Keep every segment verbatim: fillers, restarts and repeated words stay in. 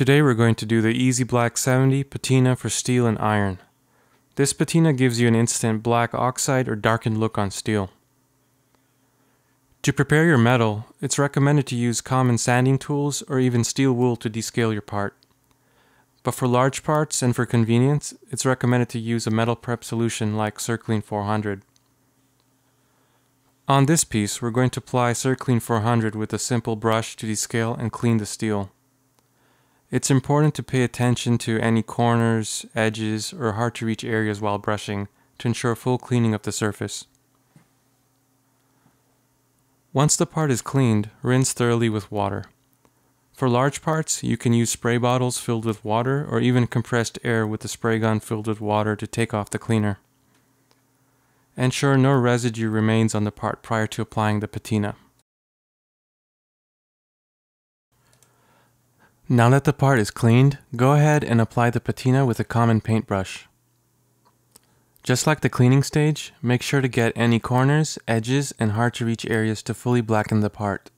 Today we're going to do the E Z-Black seventy patina for steel and iron. This patina gives you an instant black oxide or darkened look on steel. To prepare your metal, it's recommended to use common sanding tools or even steel wool to descale your part. But for large parts and for convenience, it's recommended to use a metal prep solution like Circ-Clean four hundred. On this piece, we're going to apply Circ-Clean four hundred with a simple brush to descale and clean the steel. It's important to pay attention to any corners, edges, or hard to reach areas while brushing to ensure full cleaning of the surface. Once the part is cleaned, rinse thoroughly with water. For large parts, you can use spray bottles filled with water or even compressed air with a spray gun filled with water to take off the cleaner. Ensure no residue remains on the part prior to applying the patina. Now that the part is cleaned, go ahead and apply the patina with a common paintbrush. Just like the cleaning stage, make sure to get any corners, edges, and hard to reach areas to fully blacken the part.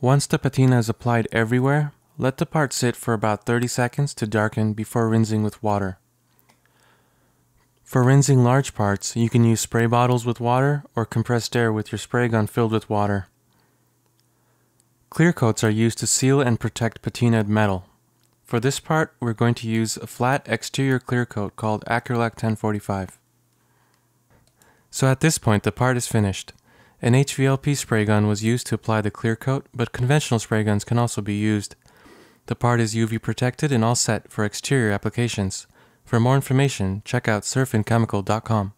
Once the patina is applied everywhere, let the part sit for about thirty seconds to darken before rinsing with water. For rinsing large parts, you can use spray bottles with water or compressed air with your spray gun filled with water. Clear coats are used to seal and protect patinaed metal. For this part, we're going to use a flat exterior clear coat called Acrylaq ten forty-five. So at this point, the part is finished. An H V L P spray gun was used to apply the clear coat, but conventional spray guns can also be used. The part is U V protected and all set for exterior applications. For more information, check out surf in chemical dot com.